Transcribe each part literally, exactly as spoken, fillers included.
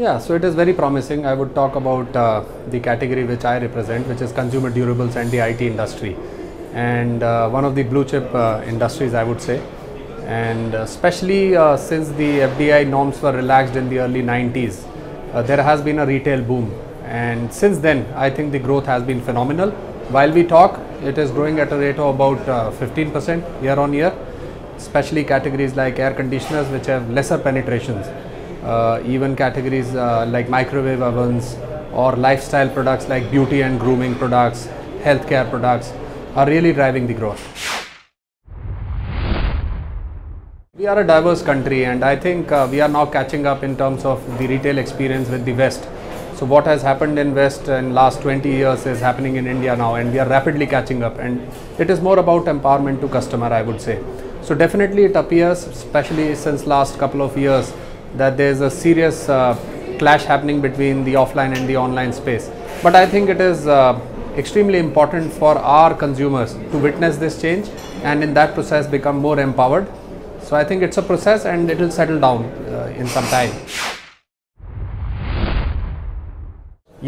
Yeah, so it is very promising. I would talk about uh, the category which I represent, which is consumer durables and the I T industry, and uh, one of the blue chip uh, industries, I would say. And especially uh, since the F D I norms were relaxed in the early nineties, uh, there has been a retail boom, and since then I think the growth has been phenomenal. While we talk, it is growing at a rate of about uh, fifteen percent year on year, especially categories like air conditioners, which have lesser penetrations. Uh, even categories uh, like microwave ovens or lifestyle products like beauty and grooming products, healthcare products are really driving the growth. We are a diverse country, and I think uh, we are now catching up in terms of the retail experience with the West. So what has happened in West in last twenty years is happening in India now, and we are rapidly catching up, and it is more about empowerment to customer, I would say. So definitely it appears, especially since last couple of years, that there is a serious uh, clash happening between the offline and the online space. But I think it is uh, extremely important for our consumers to witness this change, and in that process become more empowered. So I think it's a process, and it will settle down uh, in some time.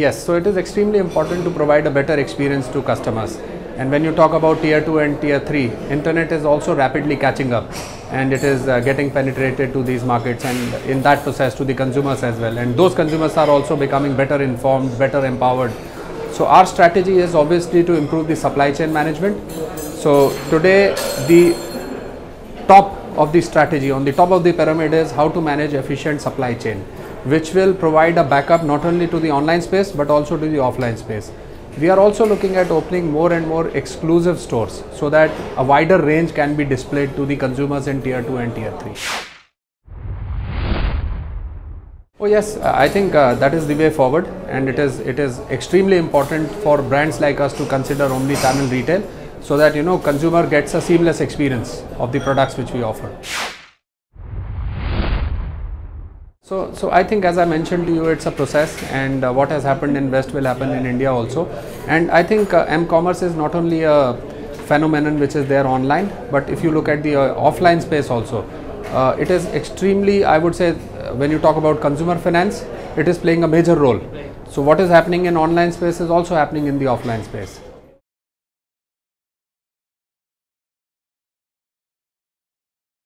Yes, so it is extremely important to provide a better experience to customers. And when you talk about tier two and tier three, internet is also rapidly catching up, and it is uh, getting penetrated to these markets, and in that process to the consumers as well. And those consumers are also becoming better informed, better empowered. So our strategy is obviously to improve the supply chain management. So today the top of the strategy, on the top of the pyramid, is how to manage efficient supply chain, which will provide a backup not only to the online space but also to the offline space. We are also looking at opening more and more exclusive stores so that a wider range can be displayed to the consumers in tier two and tier three. Oh yes, I think uh, that is the way forward, and it is it is extremely important for brands like us to consider omni-channel retail so that, you know, consumer gets a seamless experience of the products which we offer. So, so I think, as I mentioned to you, it's a process, and uh, what has happened in West will happen in India also. And I think uh, m-commerce is not only a phenomenon which is there online, but if you look at the uh, offline space also, uh, it is extremely, I would say, uh, when you talk about consumer finance, it is playing a major role. So what is happening in online space is also happening in the offline space.